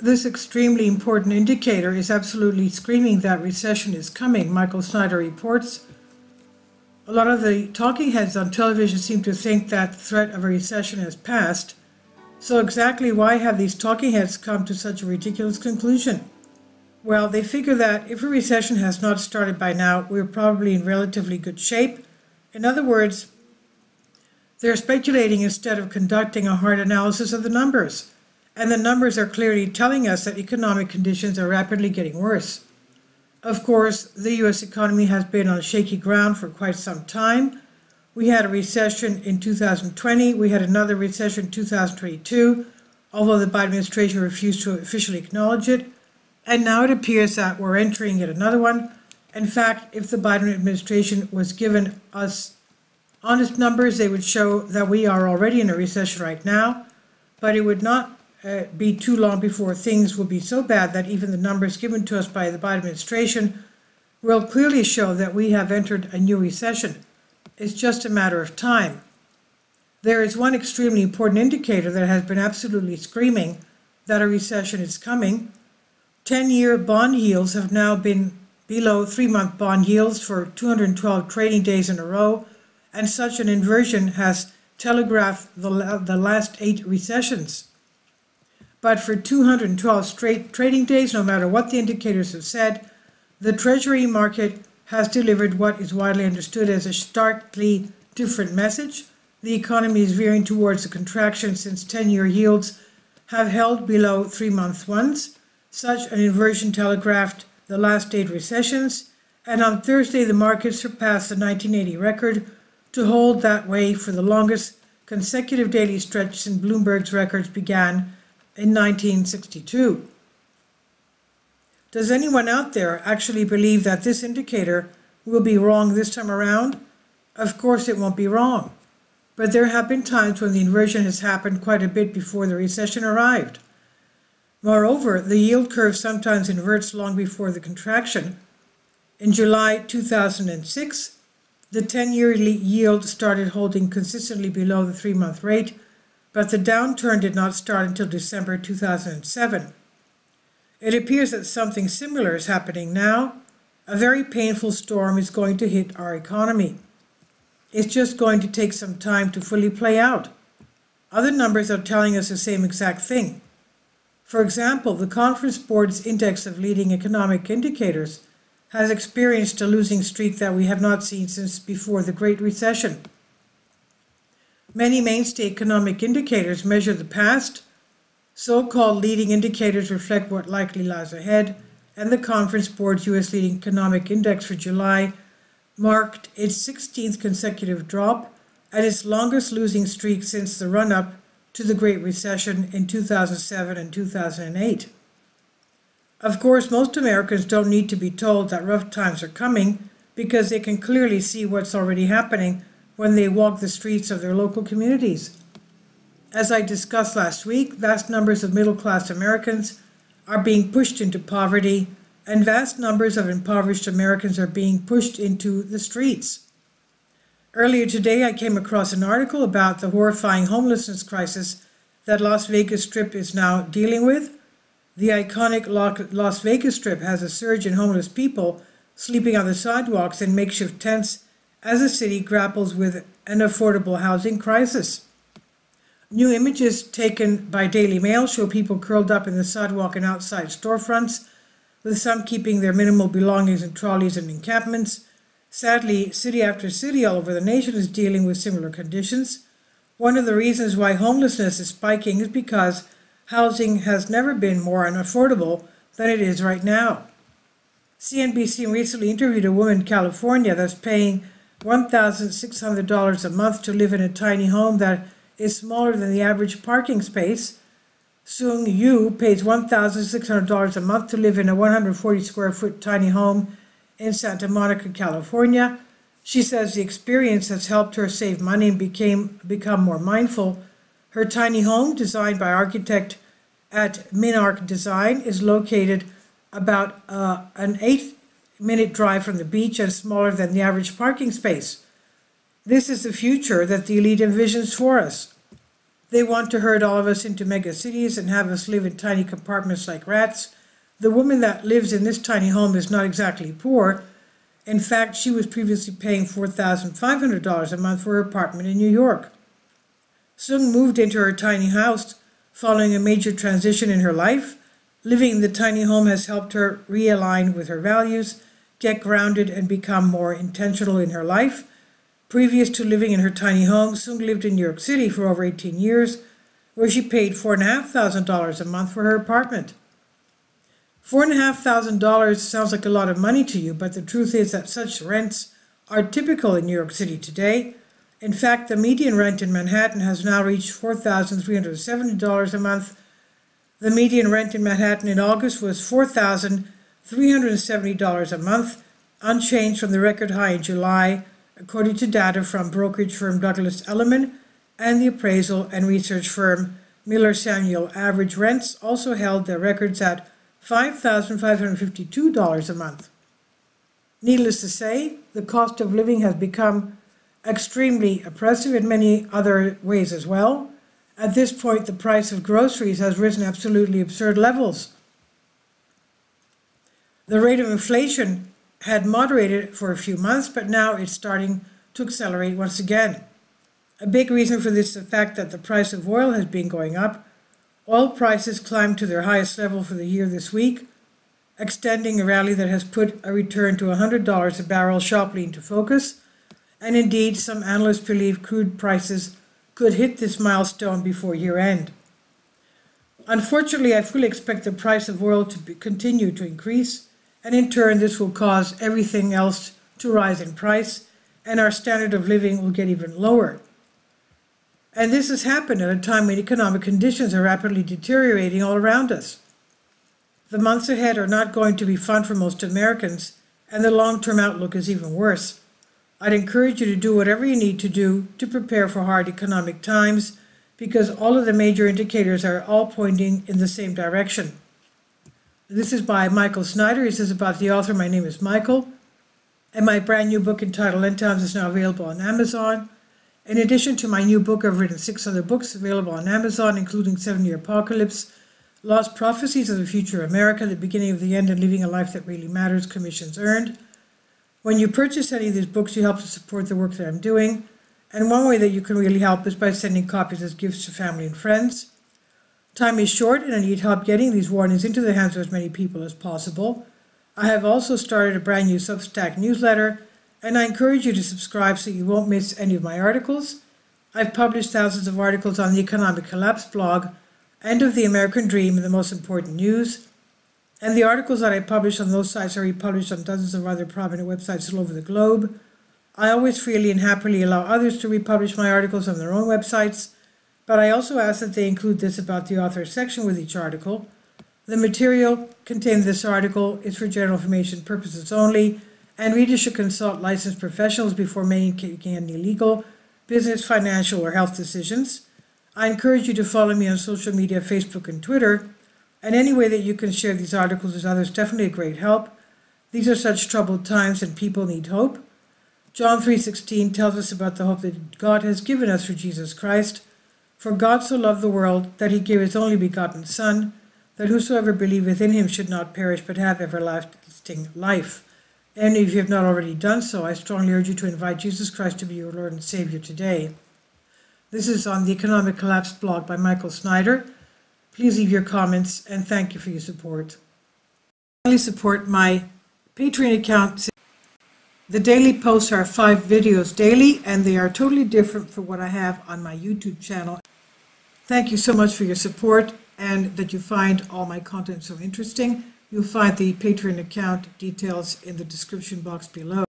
This extremely important indicator is absolutely screaming that recession is coming, Michael Snyder reports. A lot of the talking heads on television seem to think that the threat of a recession has passed. So exactly why have these talking heads come to such a ridiculous conclusion? Well, they figure that if a recession has not started by now, we're probably in relatively good shape. In other words, they're speculating instead of conducting a hard analysis of the numbers. And the numbers are clearly telling us that economic conditions are rapidly getting worse. Of course, the U.S. economy has been on shaky ground for quite some time. We had a recession in 2020. We had another recession in 2022, although the Biden administration refused to officially acknowledge it. And now it appears that we're entering yet another one. In fact, if the Biden administration was given us honest numbers, they would show that we are already in a recession right now, but it would not be too long before things will be so bad that even the numbers given to us by the Biden administration will clearly show that we have entered a new recession. It's just a matter of time. There is one extremely important indicator that has been absolutely screaming that a recession is coming. 10-year bond yields have now been below 3-month bond yields for 212 trading days in a row, and such an inversion has telegraphed the last 8 recessions. But for 212 straight trading days, no matter what the indicators have said, the Treasury market has delivered what is widely understood as a starkly different message. The economy is veering towards a contraction since 10-year yields have held below 3-month ones. Such an inversion telegraphed the last 8 recessions, and on Thursday the market surpassed the 1980 record to hold that way for the longest consecutive daily stretch since Bloomberg's records began in 1962. Does anyone out there actually believe that this indicator will be wrong this time around? Of course it won't be wrong, but there have been times when the inversion has happened quite a bit before the recession arrived. Moreover, the yield curve sometimes inverts long before the contraction. In July 2006, the 10-year yield started holding consistently below the 3-month rate, but the downturn did not start until December 2007. It appears that something similar is happening now. A very painful storm is going to hit our economy. It's just going to take some time to fully play out. Other numbers are telling us the same exact thing. For example, the Conference Board's Index of Leading Economic Indicators has experienced a losing streak that we have not seen since before the Great Recession. Many mainstay economic indicators measure the past. So-called leading indicators reflect what likely lies ahead, and the Conference Board's U.S. Leading Economic Index for July marked its 16th consecutive drop and its longest losing streak since the run-up to the Great Recession in 2007 and 2008. Of course, most Americans don't need to be told that rough times are coming because they can clearly see what's already happening when they walk the streets of their local communities. As I discussed last week, vast numbers of middle-class Americans are being pushed into poverty, and vast numbers of impoverished Americans are being pushed into the streets. Earlier today, I came across an article about the horrifying homelessness crisis that Las Vegas Strip is now dealing with. The iconic Las Vegas Strip has a surge in homeless people sleeping on the sidewalks in makeshift tents as the city grapples with an affordable housing crisis. New images taken by Daily Mail show people curled up in the sidewalk and outside storefronts, with some keeping their minimal belongings in trolleys and encampments. Sadly, city after city all over the nation is dealing with similar conditions. One of the reasons why homelessness is spiking is because housing has never been more unaffordable than it is right now. CNBC recently interviewed a woman in California that's paying $1,600 a month to live in a tiny home that is smaller than the average parking space. Sung Yu pays $1,600 a month to live in a 140-square-foot tiny home in Santa Monica, California. She says the experience has helped her save money and become more mindful. Her tiny home, designed by architect at MinArc Design, is located about an 8-minute drive from the beach and smaller than the average parking space. This is the future that the elite envisions for us. They want to herd all of us into mega cities and have us live in tiny compartments like rats. The woman that lives in this tiny home is not exactly poor. In fact, she was previously paying $4,500 a month for her apartment in New York. Soon moved into her tiny house following a major transition in her life. Living in the tiny home has helped her realign with her values, get grounded, and become more intentional in her life. Previous to living in her tiny home, Soon lived in New York City for over 18 years, where she paid $4,500 a month for her apartment. $4,500 sounds like a lot of money to you, but the truth is that such rents are typical in New York City today. In fact, the median rent in Manhattan has now reached $4,370 a month. The median rent in Manhattan in August was $4,370 a month, unchanged from the record high in July, according to data from brokerage firm Douglas Elliman and the appraisal and research firm Miller Samuel. Average rents also held their records at $5,552 a month. Needless to say, the cost of living has become extremely oppressive in many other ways as well. At this point, the price of groceries has risen absolutely absurd levels. The rate of inflation had moderated for a few months, but now it's starting to accelerate once again. A big reason for this is the fact that the price of oil has been going up. Oil prices climbed to their highest level for the year this week, extending a rally that has put a return to $100 a barrel sharply into focus. And indeed, some analysts believe crude prices could hit this milestone before year-end. Unfortunately, I fully expect the price of oil to continue to increase, and in turn, this will cause everything else to rise in price, and our standard of living will get even lower. And this has happened at a time when economic conditions are rapidly deteriorating all around us. The months ahead are not going to be fun for most Americans, and the long-term outlook is even worse. I'd encourage you to do whatever you need to do to prepare for hard economic times, because all of the major indicators are all pointing in the same direction. This is by Michael Snyder. He says about the author, my name is Michael, and my brand new book entitled End Times is now available on Amazon. In addition to my new book, I've written 6 other books available on Amazon, including 7-Year Apocalypse, Lost Prophecies of the Future of America, The Beginning of the End, and Living a Life That Really Matters, Commissions Earned. When you purchase any of these books, you help to support the work that I'm doing. And one way that you can really help is by sending copies as gifts to family and friends. Time is short, and I need help getting these warnings into the hands of as many people as possible. I have also started a brand new Substack newsletter, and I encourage you to subscribe so you won't miss any of my articles. I've published thousands of articles on the Economic Collapse blog, End of the American Dream, and the most important news. And the articles that I publish on those sites are republished on dozens of other prominent websites all over the globe. I always freely and happily allow others to republish my articles on their own websites, but I also ask that they include this about the author section with each article. The material contained in this article is for general information purposes only, and readers should consult licensed professionals before making any legal, business, financial, or health decisions. I encourage you to follow me on social media, Facebook and Twitter, and any way that you can share these articles with others is definitely a great help. These are such troubled times and people need hope. John 3.16 tells us about the hope that God has given us through Jesus Christ. For God so loved the world that he gave his only begotten Son, that whosoever believeth in him should not perish but have everlasting life. And if you have not already done so, I strongly urge you to invite Jesus Christ to be your Lord and Savior today. This is on the Economic Collapse blog by Michael Snyder. Please leave your comments, and thank you for your support. Finally, support my Patreon account. The daily posts are 5 videos daily, and they are totally different from what I have on my YouTube channel. Thank you so much for your support and that you find all my content so interesting. You'll find the Patreon account details in the description box below.